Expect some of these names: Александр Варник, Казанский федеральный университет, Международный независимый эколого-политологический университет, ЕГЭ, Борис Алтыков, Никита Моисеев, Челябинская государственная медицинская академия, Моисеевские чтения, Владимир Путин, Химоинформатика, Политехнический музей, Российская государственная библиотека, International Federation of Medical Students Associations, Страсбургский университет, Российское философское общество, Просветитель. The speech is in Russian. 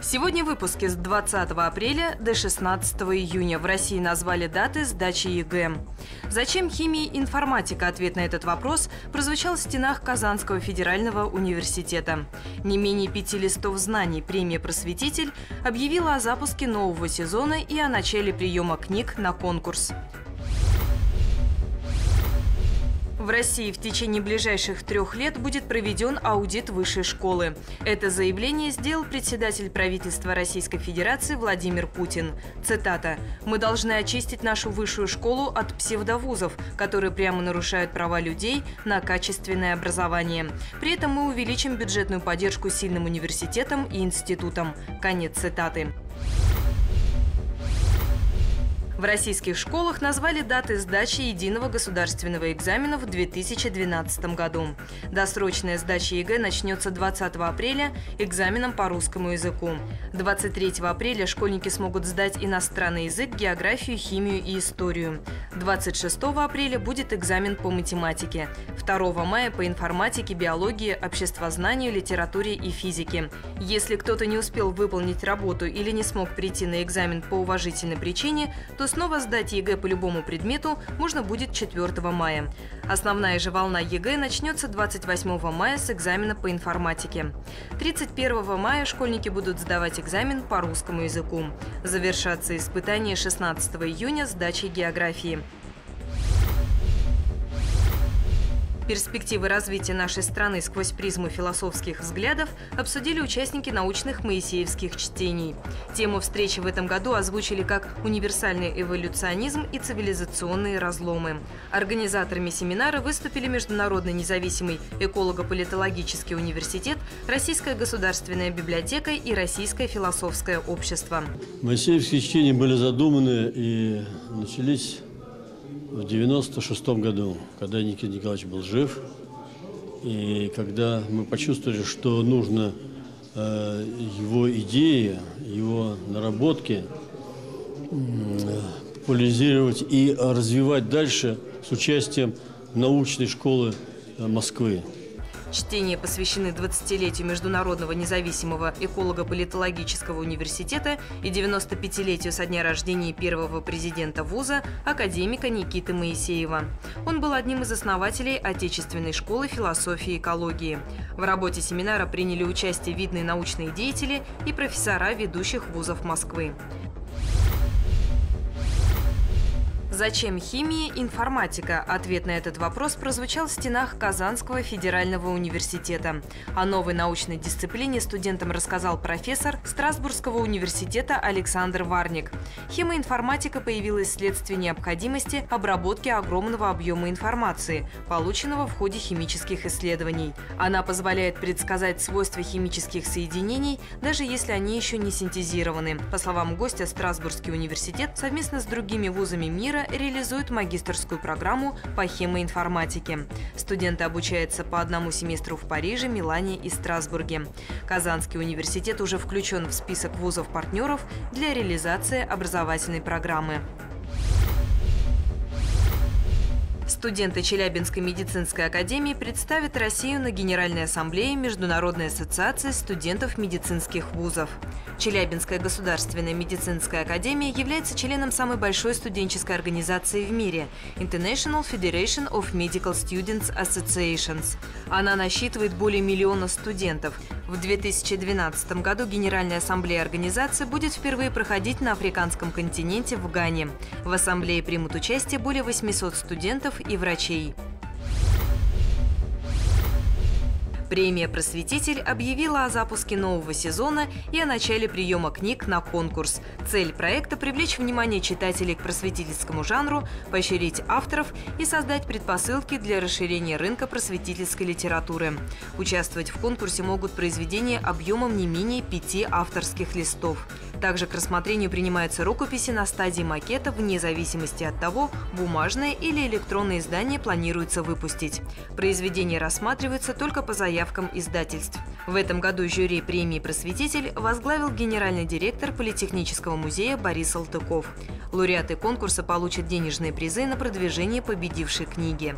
Сегодня в выпуске с 20 апреля до 16 июня в России назвали даты сдачи ЕГЭ. Зачем химия и информатика? Ответ на этот вопрос прозвучал в стенах Казанского федерального университета. Не менее 5 листов знаний премия «Просветитель» объявила о запуске нового сезона и о начале приема книг на конкурс. В России в течение ближайших 3 лет будет проведен аудит высшей школы. Это заявление сделал председатель правительства Российской Федерации Владимир Путин. Цитата: «Мы должны очистить нашу высшую школу от псевдовузов, которые прямо нарушают права людей на качественное образование. При этом мы увеличим бюджетную поддержку сильным университетам и институтам». Конец цитаты. В российских школах назвали даты сдачи единого государственного экзамена в 2012 году. Досрочная сдача ЕГЭ начнется 20 апреля экзаменом по русскому языку. 23 апреля школьники смогут сдать иностранный язык, географию, химию и историю. 26 апреля будет экзамен по математике. 2 мая по информатике, биологии, обществознанию, литературе и физике. Если кто-то не успел выполнить работу или не смог прийти на экзамен по уважительной причине, то снова сдать ЕГЭ по любому предмету можно будет 4 мая. Основная же волна ЕГЭ начнется 28 мая с экзамена по информатике. 31 мая школьники будут сдавать экзамен по русскому языку. Завершатся испытания 16 июня сдачей географии. Перспективы развития нашей страны сквозь призму философских взглядов обсудили участники научных моисеевских чтений. Тему встречи в этом году озвучили как «Универсальный эволюционизм и цивилизационные разломы». Организаторами семинара выступили Международный независимый эколого-политологический университет, Российская государственная библиотека и Российское философское общество. Моисеевские чтения были задуманы и начались в 1996 году, когда Никита Николаевич был жив, и когда мы почувствовали, что нужно его идеи, его наработки популяризировать и развивать дальше с участием научной школы Москвы. Чтения посвящены 20-летию Международного независимого эколого-политологического университета и 95-летию со дня рождения первого президента вуза, академика Никиты Моисеева. Он был одним из основателей Отечественной школы философии и экологии. В работе семинара приняли участие видные научные деятели и профессора ведущих вузов Москвы. Зачем химия, информатика? Ответ на этот вопрос прозвучал в стенах Казанского федерального университета. О новой научной дисциплине студентам рассказал профессор Страсбургского университета Александр Варник. Химоинформатика появилась вследствие необходимости обработки огромного объема информации, полученного в ходе химических исследований. Она позволяет предсказать свойства химических соединений, даже если они еще не синтезированы. По словам гостя, Страсбургский университет совместно с другими вузами мира реализует магистерскую программу по химоинформатике. Студенты обучаются по одному семестру в Париже, Милане и Страсбурге. Казанский университет уже включен в список вузов-партнеров для реализации образовательной программы. Студенты Челябинской медицинской академии представят Россию на Генеральной ассамблее Международной ассоциации студентов медицинских вузов. Челябинская государственная медицинская академия является членом самой большой студенческой организации в мире – International Federation of Medical Students Associations. Она насчитывает более 1 миллиона студентов. В 2012 году Генеральная ассамблея организации будет впервые проходить на африканском континенте в Гане. В ассамблее примут участие более 800 студентов и врачей. Премия «Просветитель» объявила о запуске нового сезона и о начале приема книг на конкурс. Цель проекта – привлечь внимание читателей к просветительскому жанру, поощрить авторов и создать предпосылки для расширения рынка просветительской литературы. Участвовать в конкурсе могут произведения объемом не менее 5 авторских листов. Также к рассмотрению принимаются рукописи на стадии макета, вне зависимости от того, бумажное или электронное издание планируется выпустить. Произведения рассматриваются только по заявке издательств. В этом году жюри премии «Просветитель» возглавил генеральный директор Политехнического музея Борис Алтыков. Лауреаты конкурса получат денежные призы на продвижение победившей книги.